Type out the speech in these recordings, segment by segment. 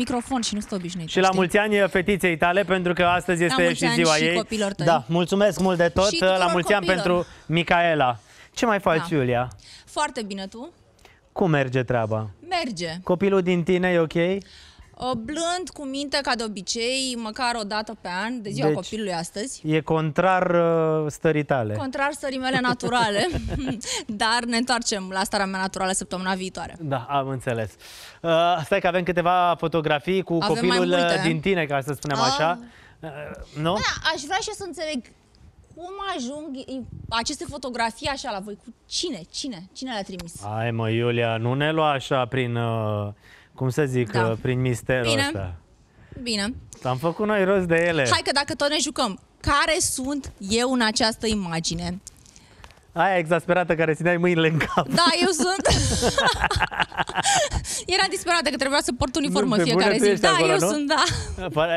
Microfon și nu sunt obișnuit. Și la mulți ani fetiței tale, pentru că astăzi este și ziua ei. Da, mulțumesc mult de tot. La mulți ani pentru Micaela. Ce mai faci, Iulia? Foarte bine, tu? Cum merge treaba? Merge. Copilul din tine e ok? Blând, cu minte, ca de obicei, măcar o dată pe an, de ziua copilului astăzi. E contrar stării tale. Contrar stării mele naturale, dar ne întoarcem la starea mea naturală săptămâna viitoare. Da, am înțeles. Stai că avem câteva fotografii cu copilul din tine, ca să spunem așa. Nu? Da, aș vrea și eu să înțeleg cum ajung aceste fotografii așa la voi. Cu cine? Cine le-a trimis? Hai mă, Iulia, nu ne lua așa prin... Cum să zic, prin misterul ăsta. Bine. Am făcut noi rost de ele. Hai că dacă tot ne jucăm, care sunt eu în această imagine? Aia exasperată care țineai mâinile în cap. Da, eu sunt. Era disperată că trebuia să port uniformă fiecare zi. Da, acolo, eu sunt, da.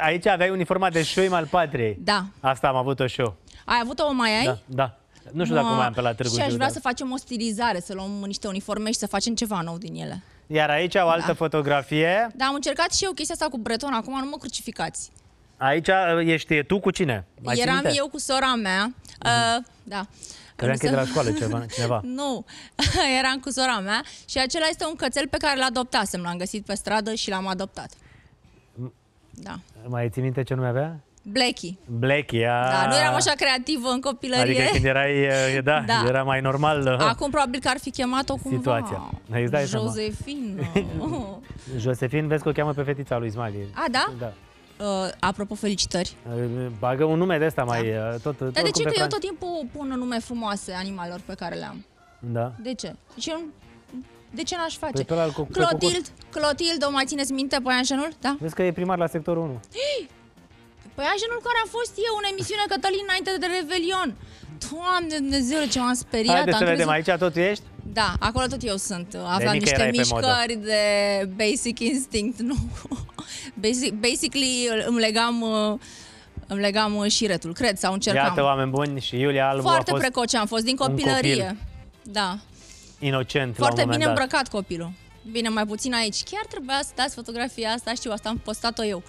Aici aveai uniforma de șoim al patriei. Da. Asta am avut-o și eu. Ai avut-o, mai ai? Da, da. Nu știu dacă mai am pe la Târgu Jiu. Și aș vrea să facem o stilizare, să luăm niște uniforme și să facem ceva nou din ele. Iar aici o altă fotografie. Da, am încercat și eu chestia asta cu breton, acum nu mă crucificați. Aici ești tu cu cine? Eram eu cu sora mea. Da. Credeam că e de la școală cineva. Nu, eram cu sora mea și acela este un cățel pe care l-adoptasem. L-am găsit pe stradă și l-am adoptat. Da. Mai ții minte ce nume avea? Blackie. Blackie, da, nu eram așa creativă în copilărie. Adică când erai, era mai normal. Acum probabil că ar fi chemat-o cumva. Situația. Exact, Josefin. Josefin, vezi că o cheamă pe fetița lui Ismaili. A, da? Da. Apropo, felicitări. Bagă un nume de ăsta mai... Dar de ce că eu tot timpul pun nume frumoase animalelor pe care le am? Da. De ce? Și eu... De ce n-aș face? Clotilde, o mai țineți minte, Păianjenul? Da? Vezi că e primar la sectorul 1. Păianjenul care a fost eu în emisiune Cătălin înainte de Revelion. Doamne Dumnezeule, ce m-am speriat. Haideți să vedem, aici tot ești? Da, acolo tot eu sunt. Aveam niște mișcări de basic instinct. Nu. Basically îmi legam șiretul, cred, sau încercam. Iată, oameni buni, și Iulia Albu foarte precoce am fost, din copilărie. Copil. Da. Inocent. Foarte bine îmbrăcat copilul. Bine, mai puțin aici. Chiar trebuia să dați fotografia asta, știu, asta am postat-o eu.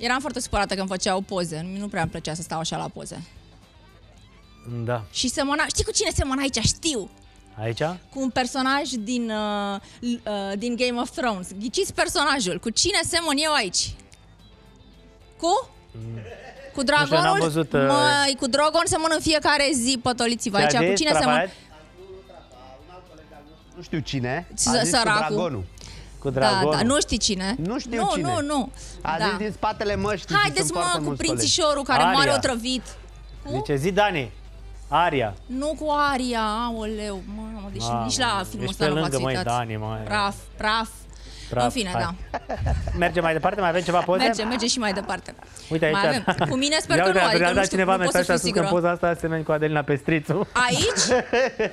Eram foarte supărată când făceau poze. Nu prea îmi plăcea să stau așa la poze. Da. Și semăna... Știi cu cine semăna aici? Știu! Aici? Cu un personaj din Game of Thrones. Ghiciți personajul. Cu cine semăn eu aici? Cu? Cu Dragonul? Măi, cu Dragon semăn în fiecare zi, pătoliți-vă aici. Cu cine semăn? Nu știu cine. Săracul. Da, nu știi cine. Nu știu cine. Nu. A zis din spatele măștii. Haideți, mă, cu prințișorul care m-a otrăvit. Zice, zi, Dani. Aria. Nu cu Aria, aoleu, mamă, deci nici la filmul ăsta nu v-ați uitat. Praf. În fine, da. Mergem mai departe? Mai avem ceva poze? Mergem și mai departe. Uite aici. Mai avem. Cu mine sper că nu, adică nu știu, nu pot să fiu sigură. Poza asta asemeni cu Adelina Pestrițu. Aici?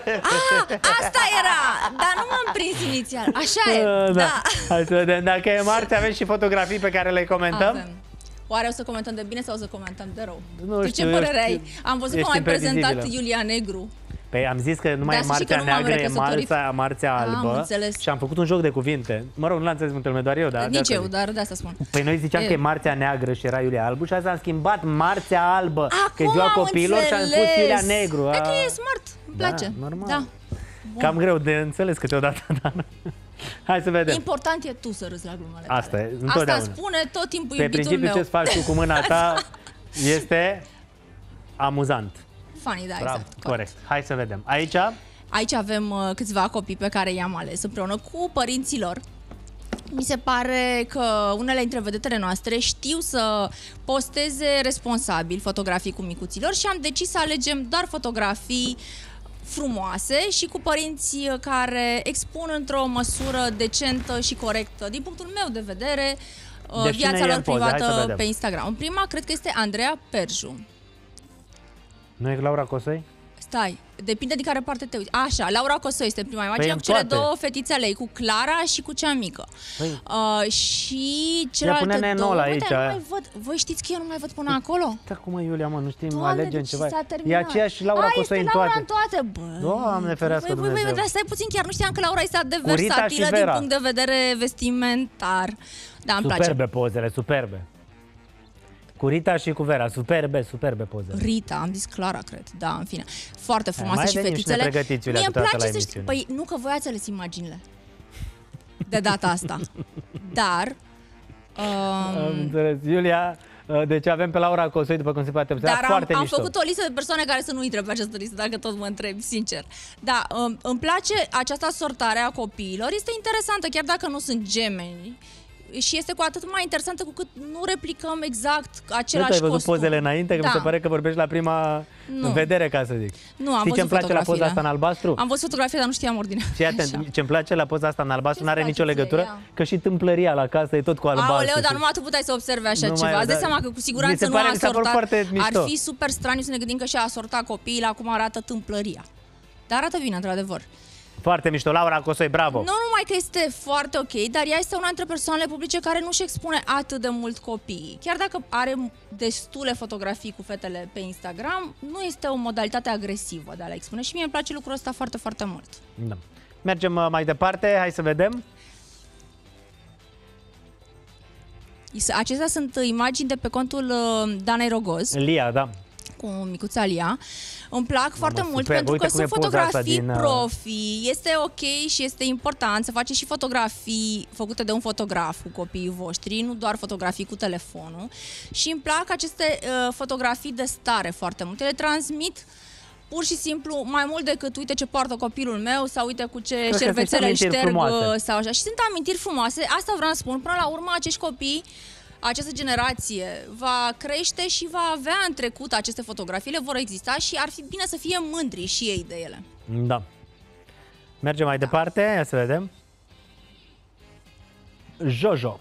Ah, asta era! Dar nu m-am prins inițial. Așa e, da. Hai să vedem. Dacă e marți, avem și fotografii pe care le comentăm. Avem. Oare o să comentăm de bine sau o să comentăm de rău? Nu știu, ce părere ai? Am văzut că m-ai prezentat Iulia Negru. Păi am zis că nu mai e marțea neagră, e marțea albă. Și am făcut un joc de cuvinte. Mă rog, nu l-am înțeles mult, doar eu, dar... Nici eu, dar de asta spun. Păi noi ziceam că e marțea neagră și era Iulia Albu și azi am schimbat marțea albă, că e ziua copiilor, și am pus Iulia Negru. E că e smart, îmi place. Da, normal. Cam greu de înțeles câteodată, dar... Hai să vedem. Important e tu să râzi la glumele tale. Asta e, întotdeauna. Asta spune tot timpul iubitul meu. Pe principiu ce-ți faci tu cu mâna ta este amuzant. Funny, da, exact. Corect. Hai să vedem. Aici avem câțiva copii pe care i-am ales împreună cu părinții lor. Mi se pare că unele dintre vedetele noastre știu să posteze responsabil fotografii cu micuților și am decis să alegem doar fotografii frumoase și cu părinții care expun într-o măsură decentă și corectă, din punctul meu de vedere, viața lor privată pe Instagram. Prima, cred că este Andreea Perju. Nu e Laura Cosoi? Stai, depinde de care parte te uiți. Așa, Laura Cosoi este prima imagine, păi cu cele două fetițele ei, cu Clara și cu cea mică. Păi. Și celelalte două, aici, nu mai văd. Voi știți că eu nu mai văd până acolo? Da, cum e, Iulia, mă, nu știm, Doamne, alegem deci ceva. E aceeași Laura Cosoi în toate. Bă, Doamne ferească Dumnezeu. Băi, stai puțin, chiar nu știam că Laura este atât de versatilă din punct de vedere vestimentar. Da, îmi place. Superbe pozele, superbe. Cu Rita și cu Vera, superbe poze. Rita, am zis Clara, cred, da, în fine. Foarte frumoasă și fetițele. Mie îmi place să știu, păi nu că voi ați ales imaginile de data asta, dar... Am înțeles, Iulia, deci avem pe Laura Cosoi, după cum se poate observa, foarte mișto. Am făcut o listă de persoane care să nu intre pe această listă, dacă tot mă întreb, sincer. Da, îmi place această sortare a copiilor, este interesantă, chiar dacă nu sunt gemeni. Și este cu atât mai interesantă cu cât nu replicăm exact același costum. Nu, ai văzut pozele înainte? Că da. Mi se pare că vorbești la prima vedere, ca să zic. Nu, am văzut ce-mi place la poza asta în albastru? Am văzut fotografia, dar nu știam ordinea. Fii atent, ce-mi place la poza asta în albastru, n-are nicio legătură, că și tâmplăria la casă e tot cu albastru. Aoleu, dar numai tu puteai să observe așa ceva. Îți dai seama că cu siguranță nu a asortat. Ar fi super straniu să ne gândim că și-a asortat copiii la cum arată tâmplăria. Dar arată bine, într-adevăr. Foarte mișto, Laura Cosoi, bravo! Nu numai că este foarte ok, dar ea este una dintre persoanele publice care nu își expune atât de mult copiii. Chiar dacă are destule fotografii cu fetele pe Instagram, nu este o modalitate agresivă de a le expune și mie îmi place lucrul ăsta foarte, foarte mult. Da. Mergem mai departe, hai să vedem. Acestea sunt imagini de pe contul Danei Rogoz. Lia, da. Cu micuța Lia. Îmi plac foarte mult pentru că sunt fotografii profi. Este ok și este important să faceți și fotografii făcute de un fotograf cu copiii voștri, nu doar fotografii cu telefonul. Și îmi plac aceste fotografii de stare foarte mult. Ele transmit pur și simplu mai mult decât uite ce poartă copilul meu sau uite cu ce șervețele îl șterg sau așa. Și sunt amintiri frumoase. Asta vreau să spun. Până la urmă acești copii, această generație va crește și va avea în trecut aceste fotografii, le vor exista și ar fi bine să fie mândri și ei de ele. Da. Mergem mai departe, ia să vedem. Jojo.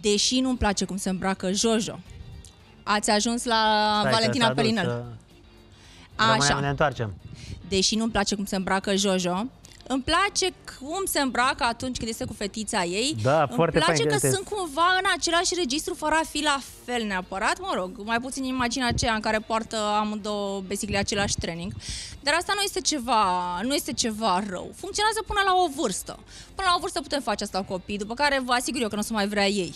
Deși nu-mi place cum se îmbracă Jojo, ați ajuns la Valentina Pelinel. Așa. Ne întoarcem. Deși nu-mi place cum se îmbracă Jojo, îmi place cum se îmbracă atunci când este cu fetița ei. Da, îmi place că sunt cumva în același registru, fără a fi la fel neapărat. Mă rog, mai puțin imaginea aceea în care poartă amândouă basically același training. Dar asta nu este ceva, nu este ceva rău. Funcționează până la o vârstă. Până la o vârstă putem face asta cu copii, după care vă asigur eu că nu o să mai vrea ei.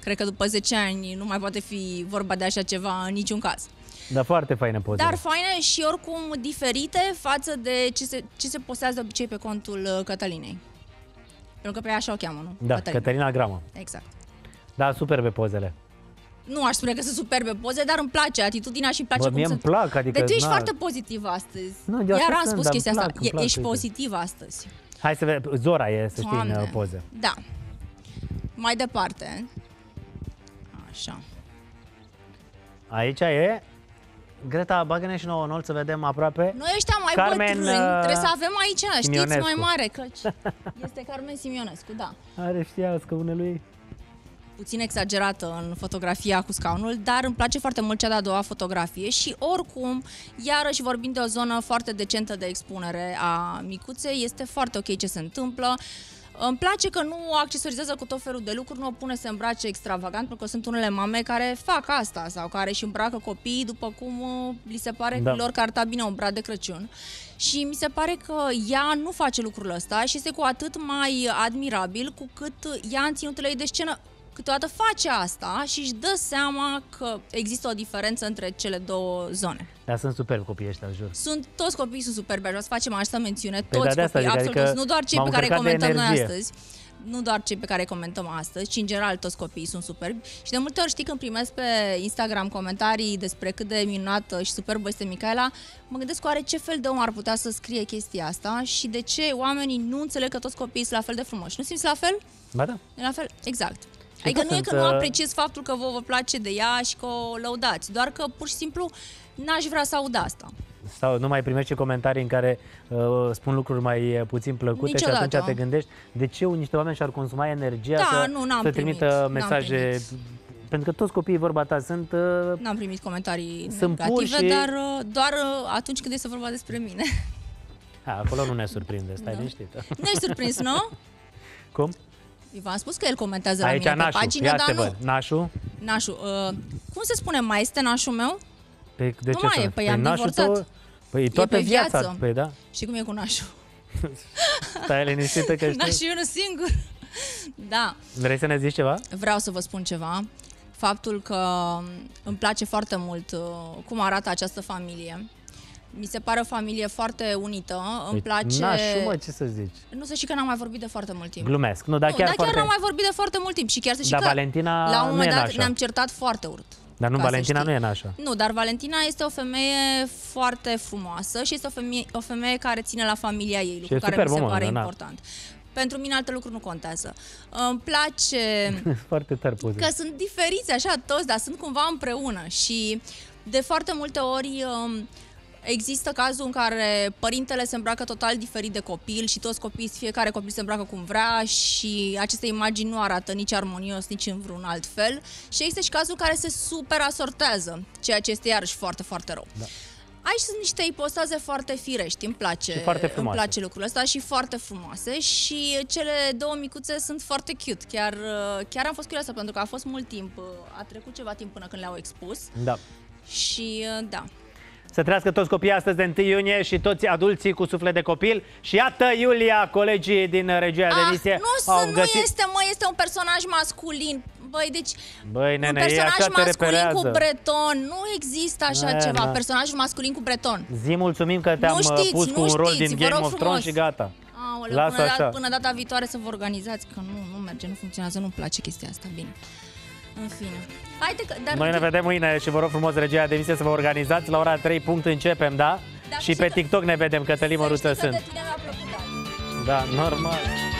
Cred că după 10 ani nu mai poate fi vorba de așa ceva în niciun caz. Dar foarte faine poze. Dar faine și oricum diferite față de ce se postează de obicei pe contul Cătălinei. Pentru că pe ea așa o cheamă, nu? Da, Cătălina Grama. Exact. Da, superbe pozele. Nu aș spune că sunt superbe poze, dar îmi place atitudinea și îmi place cum sunt. Adică, deci tu ești foarte pozitivă astăzi. Iar am spus chestia asta. Ești pozitivă astăzi. Hai să vedem. Zora e, să știi, în poze. Da. Mai departe. Așa. Aici e... Greta, bagă-ne și nouă în olt să vedem aproape. Noi ăștia mai bătrâni, trebuie să avem aici, Simionescu. Știți, mai mare, căci este Carmen Simionescu, da. Are știa scaunul lui. Puțin exagerată în fotografia cu scaunul, dar îmi place foarte mult cea de-a doua fotografie și oricum, iarăși vorbind de o zonă foarte decentă de expunere a micuței, este foarte ok ce se întâmplă. Îmi place că nu o accesorizează cu tot felul de lucruri, nu o pune să îmbrace extravagant, pentru că sunt unele mame care fac asta sau care își îmbracă copiii după cum li se pare lor că arta bine un brad de Crăciun. Și mi se pare că ea nu face lucrul ăsta și este cu atât mai admirabil cu cât ea în ținutele ei de scenă câteodată face asta și își dă seama că există o diferență între cele două zone. Dar sunt superbi copiii ăștia, jur. Toți copiii sunt superbi, aș vrea să facem așa mențiune, toți copiii, absolut, adică nu doar cei pe care îi comentăm noi astăzi, nu doar cei pe care îi comentăm astăzi, ci în general toți copiii sunt superbi. Și de multe ori știi, când primesc pe Instagram comentarii despre cât de minunată și superbă este Micaela, mă gândesc oare ce fel de om ar putea să scrie chestia asta și de ce oamenii nu înțeleg că toți copiii sunt la fel de frumoși. Nu simți la fel? Ba da. La fel, exact. Adică nu e că nu apreciez faptul că vă place de ea și că o lăudați, doar că pur și simplu n-aș vrea să aud asta. Sau nu mai primești comentarii în care spun lucruri mai puțin plăcute. Niciodată. Și atunci te gândești de ce niște oameni și-ar consuma energia să trimită mesaje Pentru că toți copiii, vorba ta, sunt... N-am primit comentarii negative, și... dar doar atunci când este vorba despre mine. Ha, acolo nu ne surprinde, stai liniștită. Nu-i surprins, nu? Cum? V-am spus că el comentează aici la mine nașu, pe pagină, dar nu. Nașu? Nașu. Cum se spune, mai este nașul meu? Pe, de nu ce mai e, păi am divorțat. Păi toată viața. Păi, da. Și cum e cu nașul? Stai liniștită că știi. Nașul e unul singur. Da. Vrei să ne zici ceva? Vreau să vă spun ceva. Faptul că îmi place foarte mult cum arată această familie. Mi se pare o familie foarte unită, îmi place... Nașu, mă, ce să zici? Nu să știi că n-am mai vorbit de foarte mult timp. Glumesc, nu, dar nu, chiar, dar foarte... chiar n-am mai vorbit de foarte mult timp și chiar să știi că Valentina la un moment dat ne-am certat foarte urât. Dar nu, Valentina nu e nașa. Nu, dar Valentina este o femeie foarte frumoasă și este o femeie care ține la familia ei, lucru care mi se pare important. Pentru mine alte lucruri nu contează. Îmi place foarte tare poze. Că sunt diferiți așa toți, dar sunt cumva împreună și de foarte multe ori... Există cazul în care părintele se îmbracă total diferit de copil și toți copiii, fiecare copil se îmbracă cum vrea și aceste imagini nu arată nici armonios, nici în vreun alt fel. Și există și cazul în care se superasortează, ceea ce este iarăși foarte, foarte rău. Da. Aici sunt niște ipostaze foarte firești, îmi place lucrul ăsta și foarte frumoase și cele două micuțe sunt foarte cute. Chiar am fost curioasă pentru că a fost mult timp, a trecut ceva timp până când le-au expus. Da. Și da. Să trăiască toți copiii astăzi de 1 iunie și toți adulții cu suflet de copil. Și iată, Iulia, colegii din regia de visie au găsit... Nu este, mă, este un personaj masculin. Băi, deci, un personaj masculin cu breton. Nu există așa ceva, personaj masculin cu breton. Zi, mulțumim că te-am pus cu un rol din Game of Thrones și gata. Aoleu, până data viitoare să vă organizați, că nu merge, nu funcționează, nu-mi place chestia asta, bine. În fine. Noi ne vedem mâine și vă rog frumos, regia de visie, să vă organizați. La ora 3 punct începem, da? Și pe TikTok ne vedem, Cătălin Măruță sunt. Da, normal.